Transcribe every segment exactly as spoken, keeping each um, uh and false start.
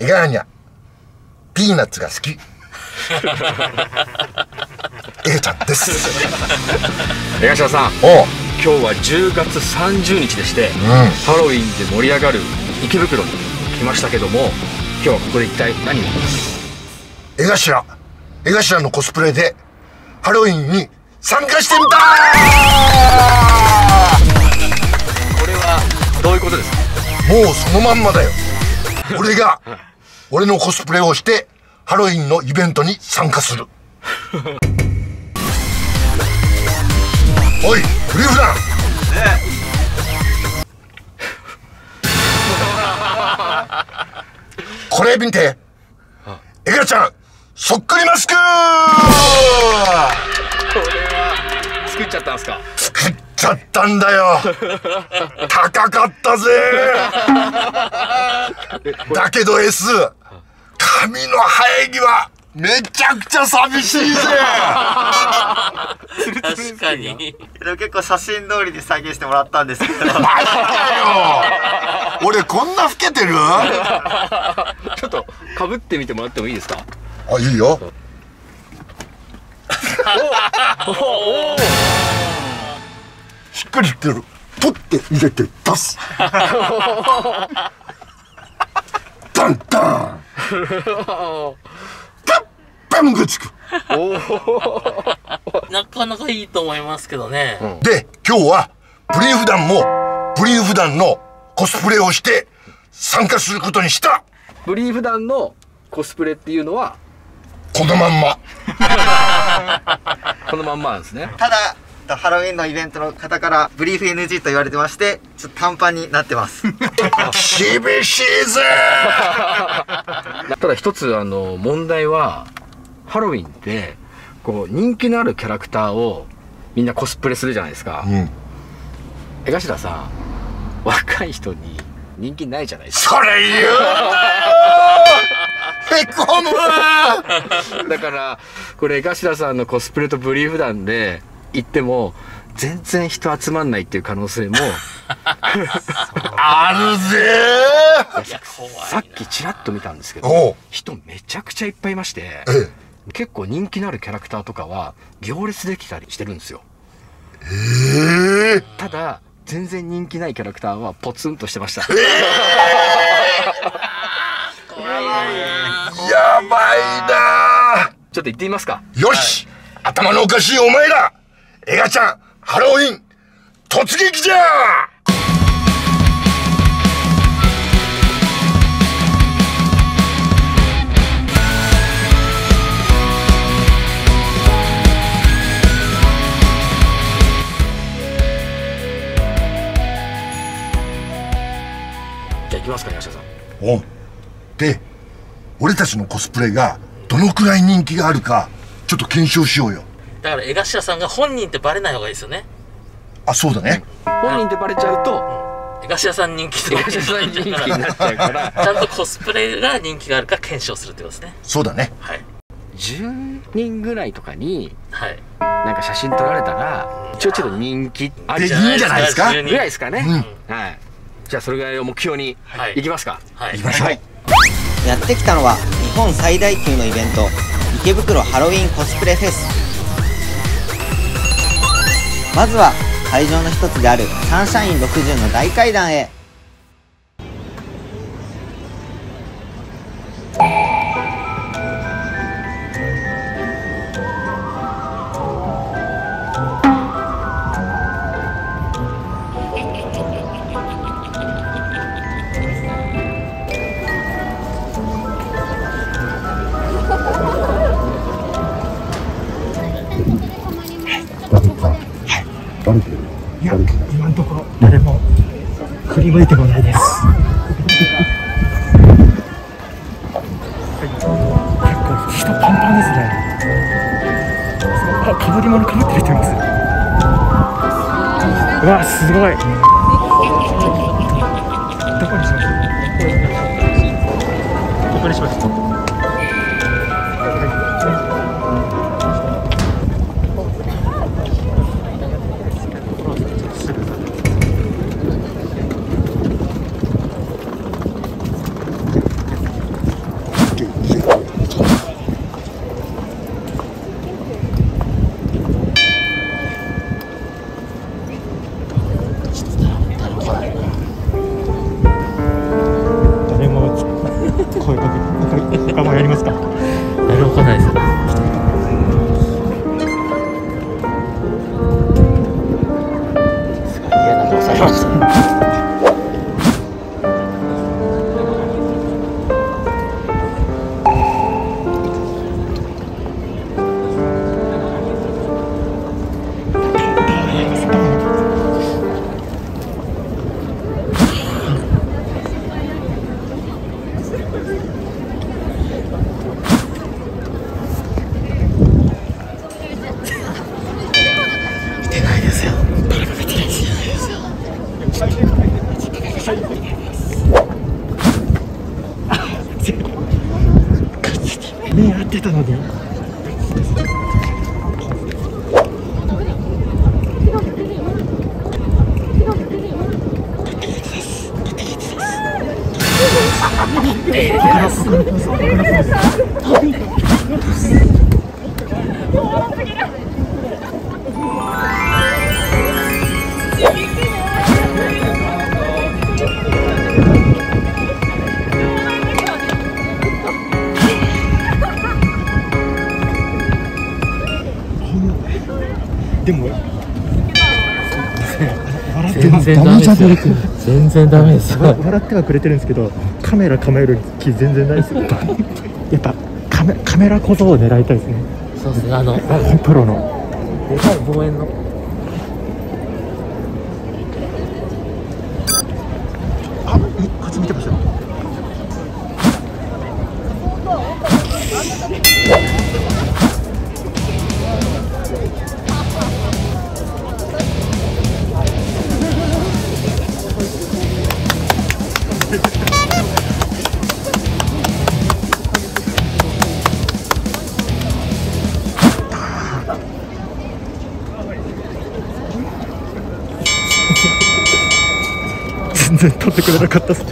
江川にゃピーナッツが好きA ちゃんです。江頭さん、お今日はじゅうがつさんじゅうにちでして、うん、ハロウィンで盛り上がる池袋に来ましたけども、今日はここで一体何をやります？江頭江頭のコスプレでハロウィンに参加してみたー。これはどういうことですか？もうそのまんまだよ。俺が俺のコスプレをしてハロウィンのイベントに参加する。おいフリーフラン、これ見て、エガちゃんそっくりマスク。これは作っちゃったんですか？作っちゃったんだよ。高かったぜ。だけど S、髪の生え際めちゃくちゃ寂しいぜ。確かに。でも結構写真通りで再現してもらったんですけど。マジかよ。俺こんな老けてる？ちょっとかぶってみてもらってもいいですか？あ、いいよ。しっかりしてる。取って入れて出す。ダンダン。なかなかいいと思いますけどね。うん、で今日はブリーフ団もブリーフ団のコスプレをして参加することにした。ブリーフ団のコスプレっていうのはこのまんま。このまんまなんですね。ただハロウィンのイベントの方からブリーフ エヌジー と言われてまして、ちょっと短パンになってます。厳しいぜ。ただ一つあの問題は、ハロウィンってこう人気のあるキャラクターをみんなコスプレするじゃないですか。うん、江頭さん、若い人に人気ないじゃないですか。それ言うへこむ。だからこれ江頭さんのコスプレとブリーフ団で行っても全然人集まんないっていう可能性もあるぜ。さっきちらっと見たんですけど、人めちゃくちゃいっぱいいまして、結構人気のあるキャラクターとかは行列できたりしてるんですよ。えー、ただ全然人気ないキャラクターはポツンとしてました。えー、やばいな。ちょっと言ってみますか。よし、はい、頭のおかしいお前ら、エガちゃんハロウィン突撃じゃー。行きますか、八代さん。おで俺たちのコスプレがどのくらい人気があるかちょっと検証しようよ。だから江頭さんが本人ってバレない方がいいですよね。あ、そうだね。本人ってバレちゃうと江頭さん人気と江頭さん人気になっちゃうから、ちゃんとコスプレが人気があるか検証するってことですね。そうだね。はい、じゅうにんぐらいとかになんか写真撮られたら一応ちょっと人気あるじゃないですかぐらいですかね。はい、じゃあそれぐらいを目標に行きますか。行きましょう。やってきたのは日本最大級のイベント、池袋ハロウィンコスプレフェス。まずは会場の一つであるサンシャインろくじゅうの大階段へ。いや、今のところ誰も振り向いてもないです。結構人パンパンですね。あ、かぶり物かぶってる人います。うわ、すごい。どこにしましょう。ここにしましょう。目合ってたのに。でも全然ダメですよ。全然ダメですよ。笑ってはくれてるんですけど、カメラ構える気全然ないですよ。やっぱカメカメラこそを狙いたいですね。そうですね。あのプロのでかい望遠の。あ、え、こっち見てましたよ。全然取ってくれなかったっす。あ、こ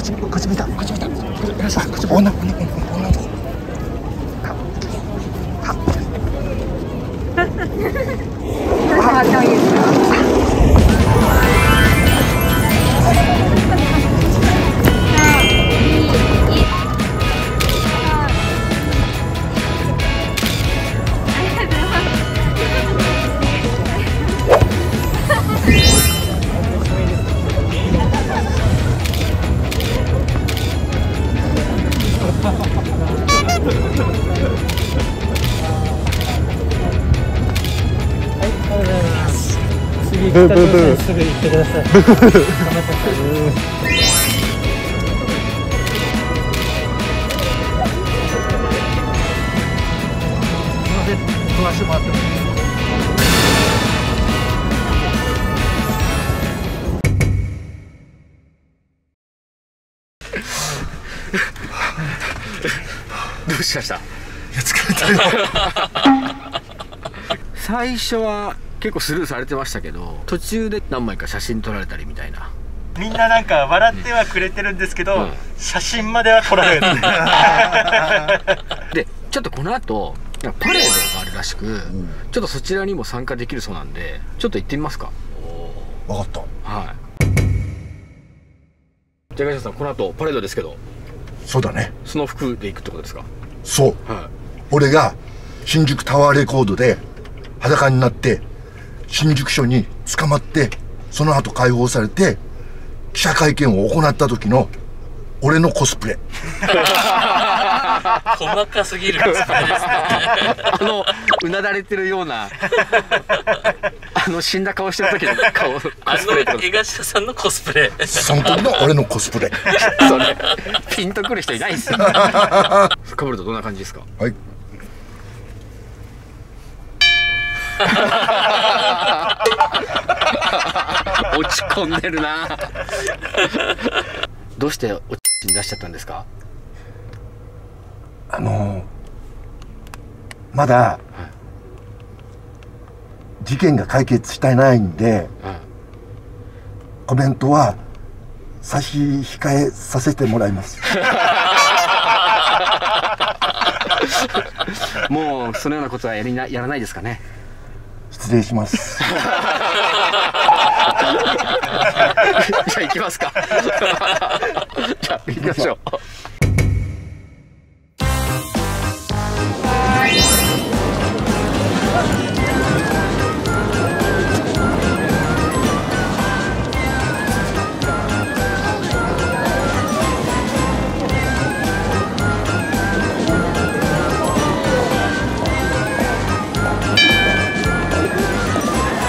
っちこっち見た、こっち見た。こっち女女女の子。あ、どういうの？ブーブーブー。すぐ行ってください。どうしました？いや、疲れた。最初は結構スルーされてましたけど、途中で何枚か写真撮られたりみたいな。みんななんか笑ってはくれてるんですけど、うん、写真までは撮られる。でちょっとこの後パレードがあるらしく、うん、ちょっとそちらにも参加できるそうなんで、ちょっと行ってみますか。分かった。はい。じゃあガシャさん、この後パレードですけど。そうだね。その服で行くってことですか？そう、はい、俺が新宿タワーレコードで裸になって新宿署に捕まって、その後解放されて記者会見を行った時の俺のコスプレ。細かすぎるコスプレですね。あのうなだれてるようなあの死んだ顔してる時の顔、あの江頭さんのコスプレ。その時の俺のコスプレ。それピンとくる人いないですよ。かぶるとどんな感じですか？はい。落ち込んでるな。どうしておちに出しちゃったんですか？あのまだ、はい、事件が解決してないんで、はい、コメントは差し控えさせてもらいます。もうそのようなことはやりなやらないですかね？失礼します。じゃあ行きますか。じゃあ行きましょう。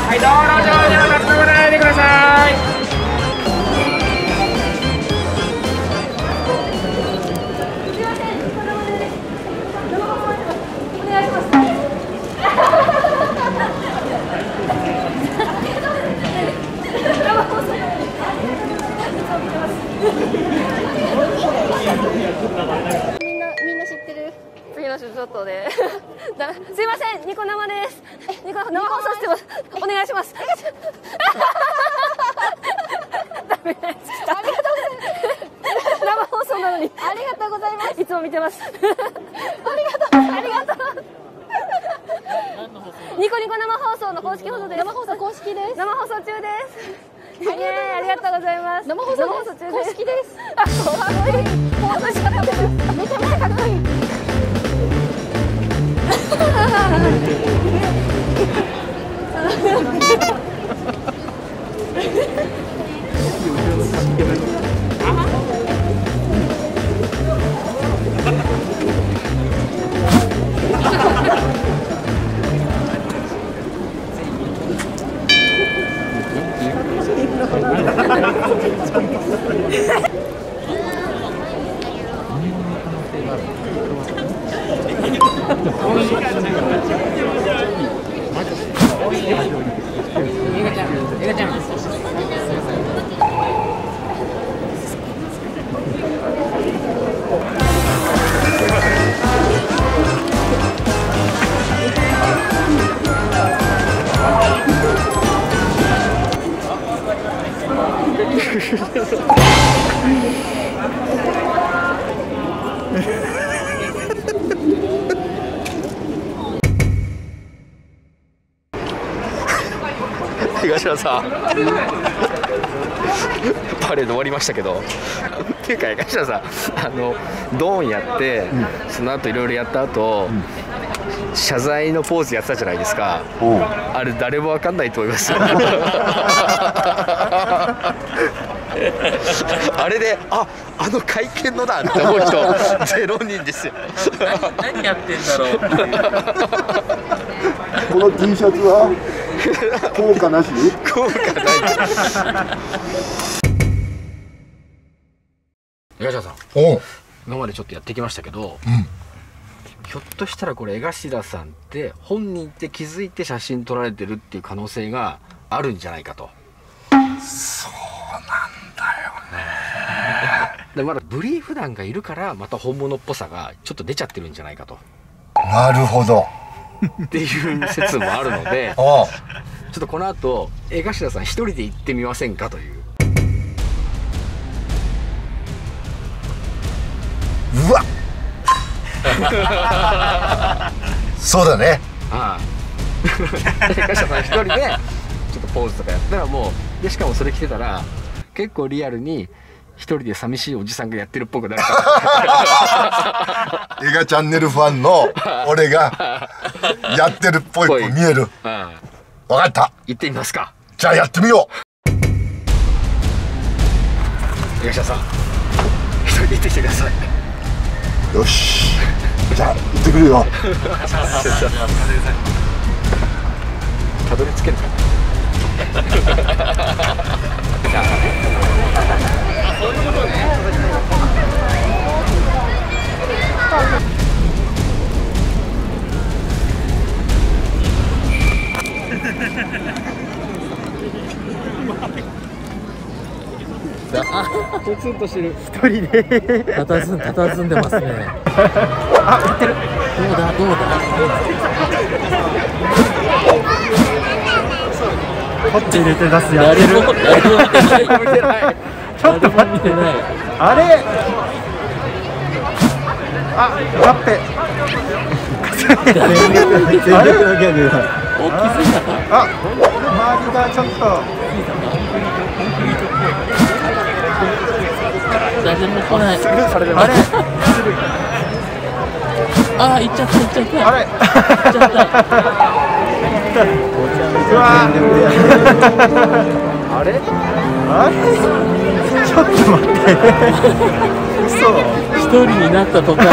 はい、どうぞどうぞ、かっこよくないでください。みんなみんな知ってる次のショットですいません、ニコ生です。ニコ生放送してます。お願いします。ダメでした。ありがとうございます。生放送なのにありがとうございます。いつも見てます。ありがとう、ありがとう。ニコニコ生放送の公式放送です。生放送公式です。生放送中です。ありがとうございます。生放送中です。公式です。あ、かっこいい。めちゃめちゃかっこいい。東野さんパレード終わりましたけどっていうか東野さん、あのドーンやって、うん、その後いろいろやった後、うん、謝罪のポーズやってたじゃないですか。あれ誰もわかんないと思いますよ。あれで、あ、あの会見のだって思う人ゼロ人ですよ。何, 何やってんだろうこの T シャツは効果なし？効果ない東野さん、今までちょっとやってきましたけど、うん、ひょっとしたらこれ江頭さんって本人って気づいて写真撮られてるっていう可能性があるんじゃないかと。そうなんだよね。でまだブリーフ団がいるからまた本物っぽさがちょっと出ちゃってるんじゃないかと。なるほどっていう説もあるので、ちょっとこの後江頭さん一人で行ってみませんかという。うわっそうだね。ああ江頭さん一人でちょっとポーズとかやったらもうで、しかもそれ着てたら結構リアルに一人で寂しいおじさんがやってるっぽくなるから。映画チャンネルファンの俺がやってるっぽいぽ見える。わかった。行ってみますか。じゃあやってみよう。江頭さん、一人で行ってきてください。よし。じゃあ行ってくるよ。たどり着けるかな。そういうことね。あ、ポツンとしてる。一人で佇ん、佇んでますね。あ、行ってる。どうだどうだ。こっち入れて出すやってる。誰も見てない。ちょっと待ってね。あれ。あ、ラッペ。あれ。あ、周りがちょっと。誰も来ない。あれ。あ、行っちゃった行っちゃった。あれ。行っちゃった。あれ。あれ。ちょっと待って。嘘。一人になったとか。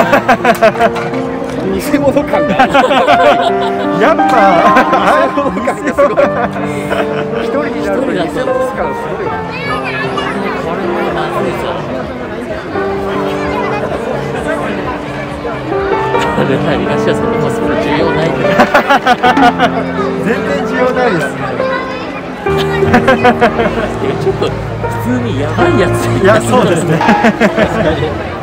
偽物感が。やっぱ。偽物感がすごい。一人になると偽物感すごい。これもまずいじゃん。これは東野さんのコスプレ需要ない。全然需要ないですね。ちょっと。普通にやばいやついや、そうですね。確かに。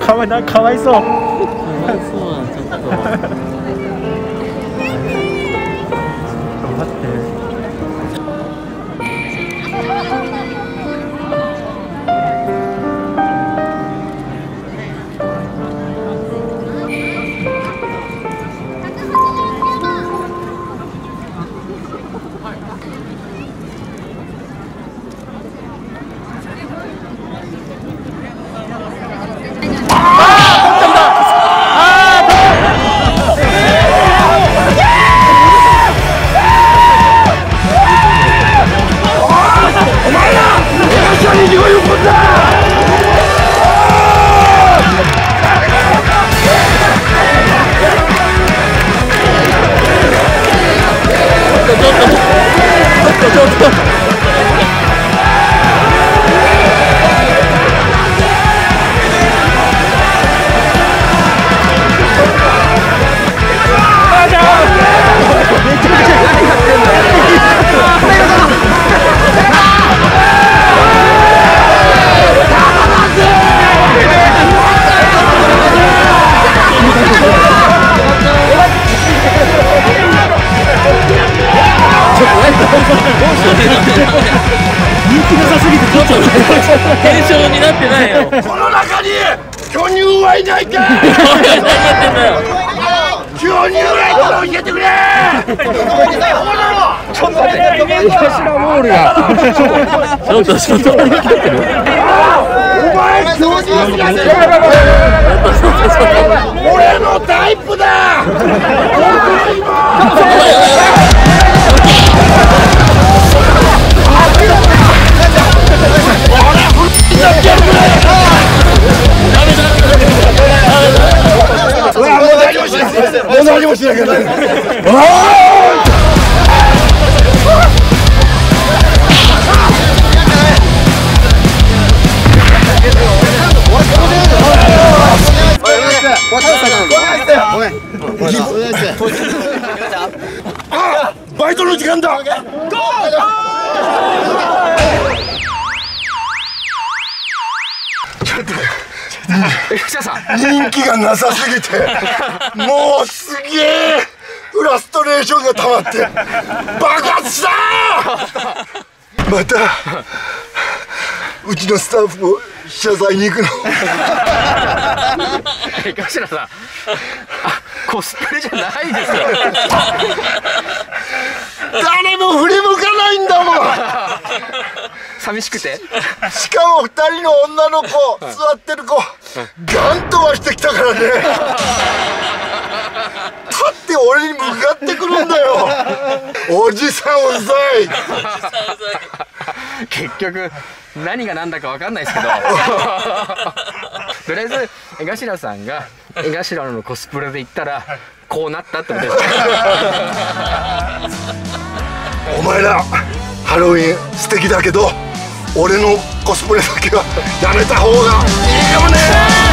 かわいな、かわいそう。かわいそうな、ちょっと。頑張って。俺のタイプだ。何もしなきゃいけない。バイトの時間だ。人気がなさすぎてもうすげえフラストレーションが溜まって爆発したー。またうちのスタッフも謝罪に行くの。ガシラさん、あ、コスプレじゃないですよ。誰も振り向かないんだもん。寂しくて。しかもふたりの女の子、座ってる子、ガン飛ばしてきたからね。って俺に向かってくるんだよおじさんうざい結局何が何だか分かんないですけどとりあえず江頭さんが江頭のコスプレで行ったらこうなったってことですお前らハロウィン素敵だけど俺のコスプレだけはやめた方がいいよね。